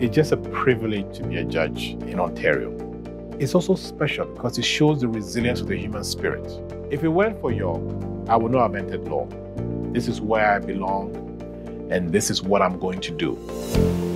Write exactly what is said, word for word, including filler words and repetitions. It's just a privilege to be a judge in Ontario. It's also special because it shows the resilience of the human spirit. If it weren't for York, I would not have entered law. This is where I belong, and this is what I'm going to do.